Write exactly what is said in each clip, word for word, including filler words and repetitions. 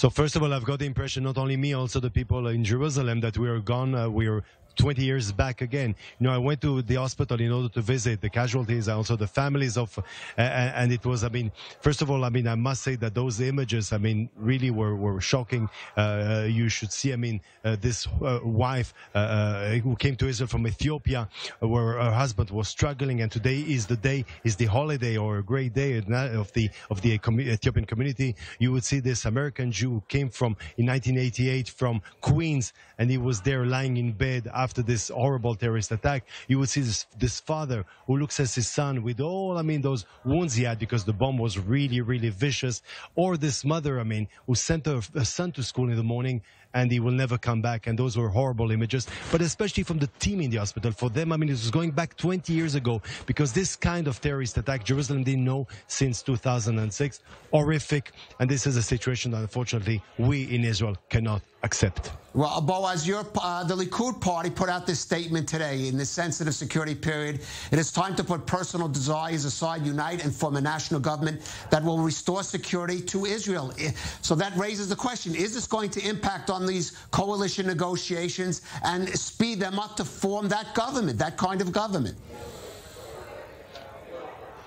So first of all, I've got the impression, not only me, also the people in Jerusalem, that we are gone, uh, we are twenty years back again. You know, I went to the hospital in order to visit the casualties and also the families of, uh, and it was, I mean, first of all, I mean, I must say that those images, I mean, really were, were shocking. Uh, you should see, I mean, uh, this uh, wife uh, who came to Israel from Ethiopia, where her husband was struggling, and today is the day, is the holiday or a great day of the, of the Ethiopian community. You would see this American Jew who came from, in nineteen eighty-eight, from Queens, and he was there lying in bed after this horrible terrorist attack. You would see this, this father who looks at his son with all, I mean, those wounds he had because the bomb was really, really vicious. Or this mother, I mean, who sent her, her son to school in the morning and he will never come back. And those were horrible images, but especially from the team in the hospital. For them, I mean, it was going back twenty years ago, because this kind of terrorist attack, Jerusalem didn't know since two thousand six. Horrific. And this is a situation that, unfortunately, we in Israel cannot accept. Well, Boaz, your, uh, the Likud party put out this statement today. In this sensitive security period, it is time to put personal desires aside, unite, and form a national government that will restore security to Israel. So that raises the question, is this going to impact on these coalition negotiations and speed them up to form that government, that kind of government?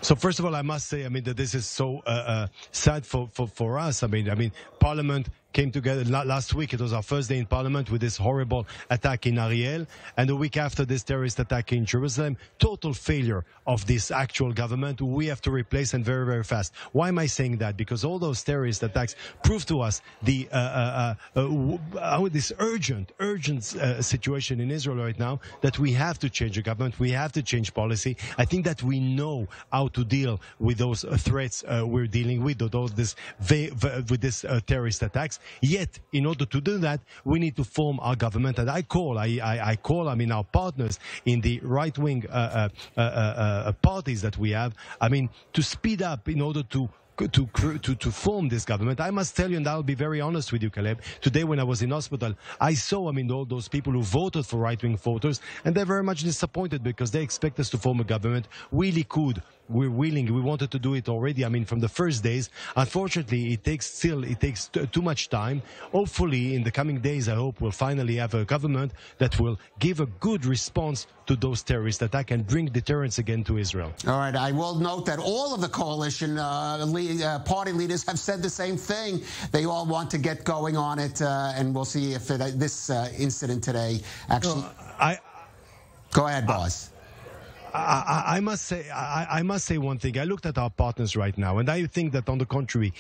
So first of all, I must say, I mean, that this is so uh, uh, sad for, for, for us. I mean, I mean, Parliament came together last week. It was our first day in Parliament with this horrible attack in Ariel, and the week after this terrorist attack in Jerusalem. Total failure of this actual government. We have to replace, and very, very fast. Why am I saying that? Because all those terrorist attacks prove to us the uh, uh, uh, uh, this urgent, urgent uh, situation in Israel right now, that we have to change the government. We have to change policy. I think that we know how to deal with those threats uh, we're dealing with, with all this, with this uh, terrorist attacks. Yet, in order to do that, we need to form our government. And I call, I, I, I call, I mean, our partners in the right-wing uh, uh, uh, uh, parties that we have, I mean, to speed up in order to To, to, to form this government. I must tell you, and I'll be very honest with you, Caleb, today when I was in hospital, I saw, I mean, all those people who voted for right-wing voters, and they're very much disappointed because they expect us to form a government. We Likud, we're willing, we wanted to do it already, I mean, from the first days. Unfortunately, it takes still, it takes too much time. Hopefully, in the coming days, I hope we'll finally have a government that will give a good response to those terrorist attacks and bring deterrence again to Israel. All right, I will note that all of the coalition uh, Uh, party leaders have said the same thing. They all want to get going on it, uh, and we'll see if it, uh, this uh, incident today actually... No, I, Go ahead, boss. I, I, I must say, I, I must say one thing. I looked at our partners right now, and I think that, on the contrary,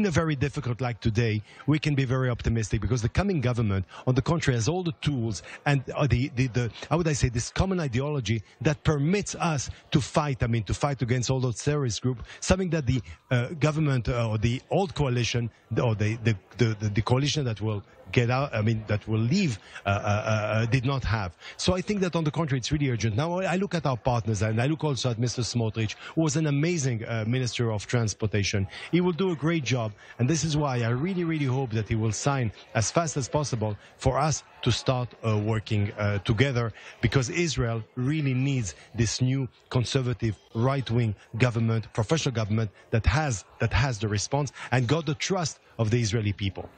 in a very difficult like today, we can be very optimistic, because the coming government, on the contrary, has all the tools and the, the, the, how would I say, this common ideology that permits us to fight, I mean, to fight against all those terrorist groups, something that the uh, government uh, or the old coalition or the, the, the, the, the coalition that will get out, I mean, that will leave, uh, uh, uh, did not have. So I think that, on the contrary, it's really urgent. Now, I look at our partners, and I look also at Mister Smotrich, who was an amazing uh, Minister of Transportation. He will do a great job, and this is why I really, really hope that he will sign as fast as possible for us to start uh, working uh, together, because Israel really needs this new conservative right-wing government, professional government, that has, that has the response and got the trust of the Israeli people.